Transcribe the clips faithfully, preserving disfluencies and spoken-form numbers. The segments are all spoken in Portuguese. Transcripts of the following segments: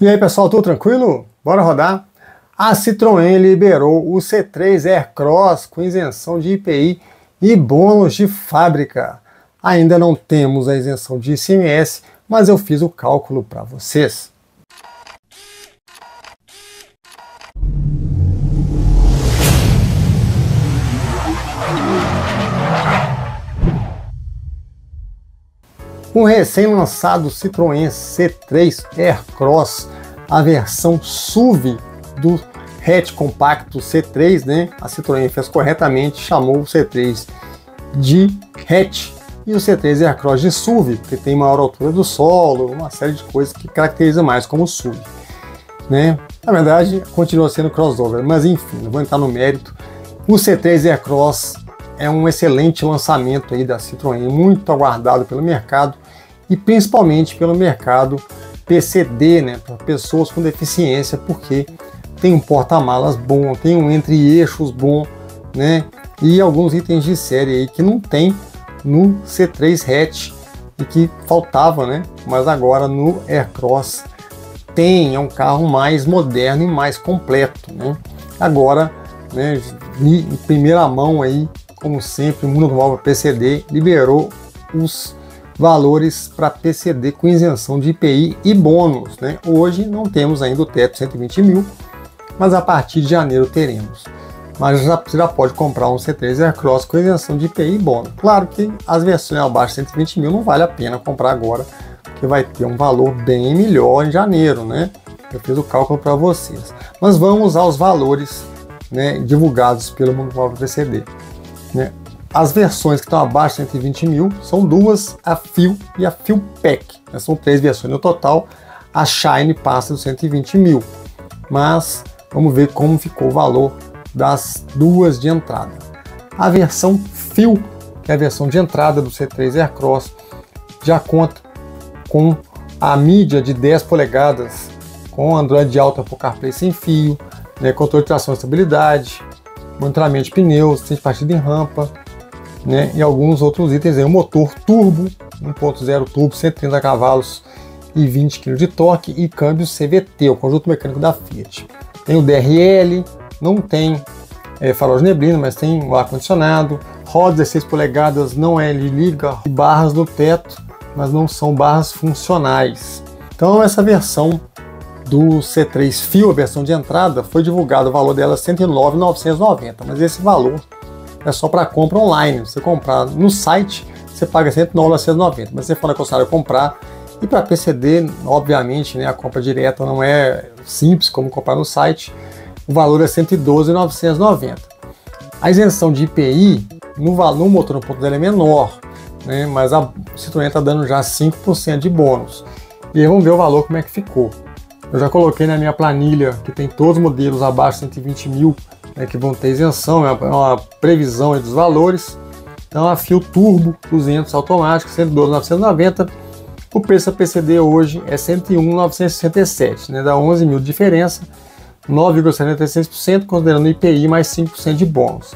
E aí pessoal, tudo tranquilo? Bora rodar? A Citroën liberou o C três Aircross com isenção de I P I e bônus de fábrica. Ainda não temos a isenção de I C M S, mas eu fiz o cálculo para vocês. O recém-lançado Citroën C três Aircross, a versão S U V do hatch compacto C três, né? A Citroën fez corretamente, chamou o C três de hatch e o C três Aircross de S U V, porque tem maior altura do solo, uma série de coisas que caracteriza mais como S U V, né? Na verdade, continua sendo crossover, mas enfim, não vou entrar no mérito. O C três Aircross é um excelente lançamento aí da Citroën, muito aguardado pelo mercado e principalmente pelo mercado P C D, né, para pessoas com deficiência, porque tem um porta-malas bom, tem um entre-eixos bom, né, e alguns itens de série aí que não tem no C três hatch e que faltava, né, mas agora no Aircross tem, é um carro mais moderno e mais completo, né, agora, né, em primeira mão aí, como sempre, o Mundo Novo P C D liberou os valores para P C D com isenção de I P I e bônus, né? Hoje não temos ainda o teto de cento e vinte mil, mas a partir de janeiro teremos. Mas já, você já pode comprar um C três Aircross com isenção de I P I e bônus. Claro que as versões abaixo de cento e vinte mil não vale a pena comprar agora, porque vai ter um valor bem melhor em janeiro, né? Eu fiz o cálculo para vocês. Mas vamos aos valores, né, divulgados pelo Mundo Novo P C D. Né? As versões que estão abaixo de cento e vinte mil são duas, a Fuel e a Fuel Pack, né? São três versões no total. A Shine passa dos cento e vinte mil, mas vamos ver como ficou o valor das duas de entrada. A versão Fuel, que é a versão de entrada do C três Aircross, já conta com a mídia de dez polegadas, com Android Auto, Apple CarPlay sem fio, né? Controle de tração e estabilidade, monitoramento de pneus, sente partida em rampa, né, e alguns outros itens. O motor turbo, um ponto zero turbo, cento e trinta cavalos e vinte quilos de torque, e câmbio C V T, o conjunto mecânico da Fiat. Tem o D R L, não tem é, farol de neblina, mas tem o ar-condicionado. Roda dezesseis polegadas, não é liga, e barras no teto, mas não são barras funcionais. Então essa versão do C três Fuel, a versão de entrada, foi divulgado o valor dela cento e nove mil novecentos e noventa reais, mas esse valor é só para compra online. Você comprar no site, você paga cento e nove mil novecentos e noventa reais, mas você for na concessionária comprar, e para P C D, obviamente, né, a compra direta não é simples como comprar no site, o valor é cento e doze mil novecentos e noventa reais. A isenção de I P I no valor motor um ponto zero é menor, né, mas a Citroën está dando já cinco por cento de bônus. E aí vamos ver o valor, como é que ficou. Eu já coloquei na minha planilha, que tem todos os modelos abaixo de cento e vinte mil, né, que vão ter isenção, é uma previsão aí dos valores. Então a Fuel Turbo duzentos automático, cento e doze mil novecentos e noventa. O preço da P C D hoje é cento e um mil novecentos e sessenta e sete, né, dá onze mil de diferença, nove vírgula setenta e seis por cento, considerando o I P I mais cinco por cento de bônus.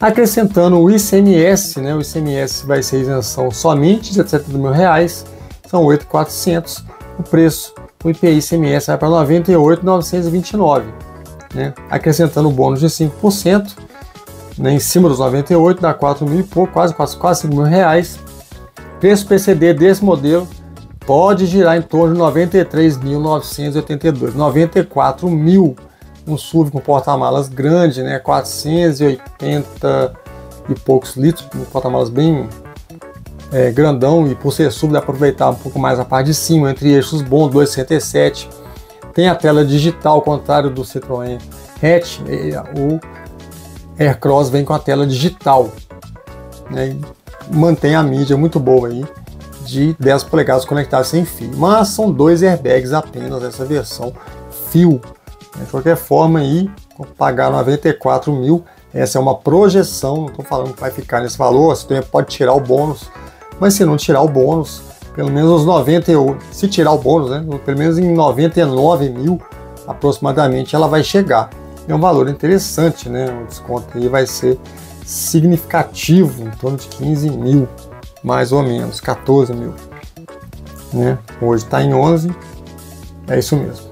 Acrescentando o I C M S, né, o I C M S vai ser isenção somente de setenta mil reais, são oito mil e quatrocentos. O preço, o I P I C M S vai para noventa e oito mil novecentos e vinte e nove reais, né? Acrescentando o bônus de cinco por cento, né, em cima dos noventa e oito, dá quatro mil e pouco, quase, quase, quase cinco mil reais. Preço P C D desse modelo pode girar em torno de noventa e três mil novecentos e oitenta e dois reais, noventa e quatro mil, um S U V com porta-malas grande, né, quatrocentos e oitenta e poucos litros, um porta-malas bem É, grandão, e por ser S U V dá para aproveitar um pouco mais a parte de cima, entre eixos bons, dois vírgula sessenta e sete. Tem a tela digital, ao contrário do Citroën hatch, o Aircross vem com a tela digital, né, mantém a mídia muito boa aí de dez polegadas conectadas sem fio, mas são dois airbags apenas essa versão Fuel. De qualquer forma aí, pagar noventa e quatro mil, essa é uma projeção, não estou falando que vai ficar nesse valor. A Citroën pode tirar o bônus, mas se não tirar o bônus, pelo menos os noventa e oito, se tirar o bônus, né, pelo menos em noventa e nove mil aproximadamente ela vai chegar. É um valor interessante, né, o desconto aí vai ser significativo, em torno de quinze mil, mais ou menos, quatorze mil, né, hoje está em onze, É isso mesmo.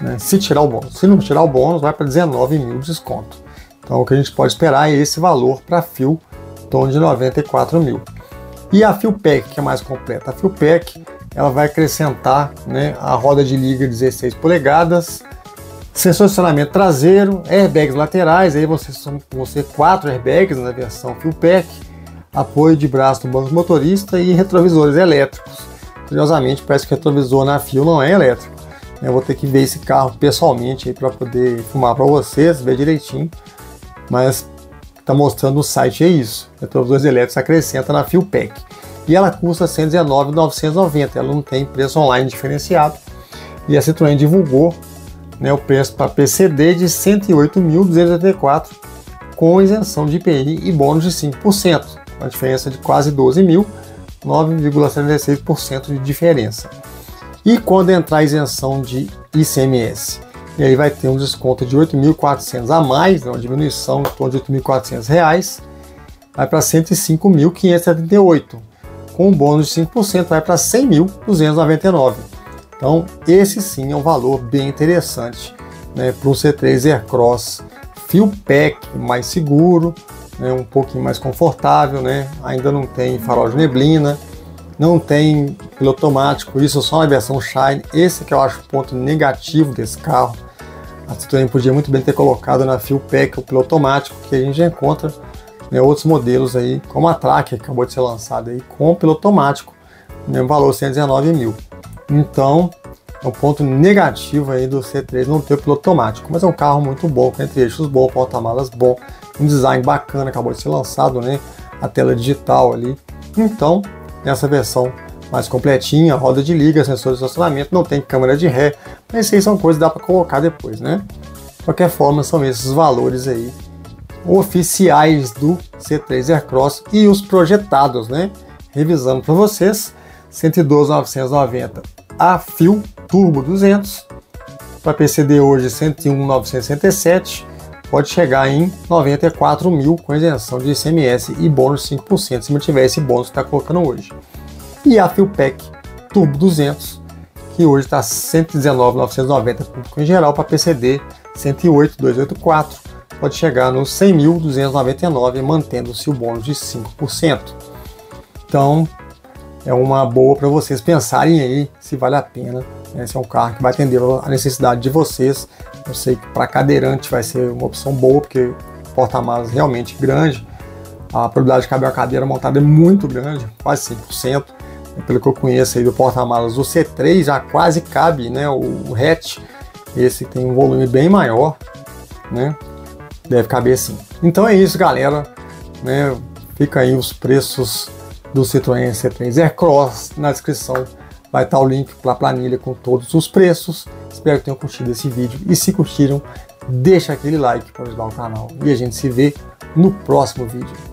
Né? Se tirar o bônus. Se não tirar o bônus, vai para dezenove mil de desconto. Então o que a gente pode esperar é esse valor para a F I O, em torno de noventa e quatro mil. E a F I O Pack, que é mais completa. A F I O Pack, ela vai acrescentar, né, a roda de liga dezesseis polegadas, sensor de estacionamento traseiro, airbags laterais, aí você vão ser quatro airbags na versão Fuel Pack, apoio de braço no banco motorista e retrovisores elétricos. Curiosamente, parece que o retrovisor na Fuel não é elétrico. Eu vou ter que ver esse carro pessoalmente para poder filmar para vocês, ver direitinho, mas está mostrando no site, é isso. Retrovisores elétricos acrescenta na Fuel Pack. E ela custa cento e dezenove mil novecentos e noventa, ela não tem preço online diferenciado. E a Citroën divulgou, né, o preço para P C D de cento e oito mil duzentos e oitenta e quatro, com isenção de I P I e bônus de cinco por cento, uma diferença de quase doze mil, nove vírgula setenta e seis por cento de diferença. E quando entrar a isenção de I C M S? E aí vai ter um desconto de oito mil e quatrocentos reais a mais, uma diminuição em torno de oito mil e quatrocentos reais, vai para cento e cinco mil quinhentos e setenta e oito reais, com um bônus de cinco por cento vai para cem mil duzentos e noventa e nove reais. Então, esse sim é um valor bem interessante, né, para o C três Aircross Fuel Pack, mais seguro, né, um pouquinho mais confortável, né, ainda não tem farol de neblina, não tem piloto automático, isso só na versão Shine. Esse que eu acho o ponto negativo desse carro. A Citroën podia muito bem ter colocado na Fuel Pack o piloto automático, que a gente já encontra, né, outros modelos aí, como a Tracker, que acabou de ser lançada aí, com piloto automático, né, valor cento e dezenove mil. Então, é um ponto negativo aí do C três não ter o piloto automático, mas é um carro muito bom, com entre-eixos bom, porta-malas bom, um design bacana, acabou de ser lançado, né? A tela digital ali. Então, nessa versão mais completinha, roda de liga, sensor de estacionamento, não tem câmera de ré, mas isso aí são coisas que dá para colocar depois, né? De qualquer forma, são esses valores aí oficiais do C três Aircross e os projetados, né? Revisando para vocês. cento e doze mil novecentos e noventa a Fuel Turbo duzentos, para P C D hoje cento e um mil novecentos e sessenta e sete, pode chegar em noventa e quatro mil com isenção de I C M S e bônus cinco por cento, se mantiver esse bônus que está colocando hoje. E a Fuel Pack Turbo duzentos, que hoje está cento e dezenove mil novecentos e noventa público em geral, para P C D cento e oito mil duzentos e oitenta e quatro, pode chegar nos cem mil duzentos e noventa e nove, mantendo-se o bônus de cinco por cento. Então, é uma boa para vocês pensarem aí se vale a pena. Esse é um carro que vai atender a necessidade de vocês. Eu sei que para cadeirante vai ser uma opção boa, porque o porta-malas é realmente grande. A probabilidade de caber uma cadeira montada é muito grande, quase cem por cento. Pelo que eu conheço aí do porta-malas, o C três já quase cabe, né? O hatch, esse tem um volume bem maior, né? Deve caber sim. Então é isso, galera, né? Fica aí os preços do Citroën C três Aircross. Na descrição vai estar o link para a planilha com todos os preços. Espero que tenham curtido esse vídeo e, se curtiram, deixa aquele like para ajudar o canal. E a gente se vê no próximo vídeo.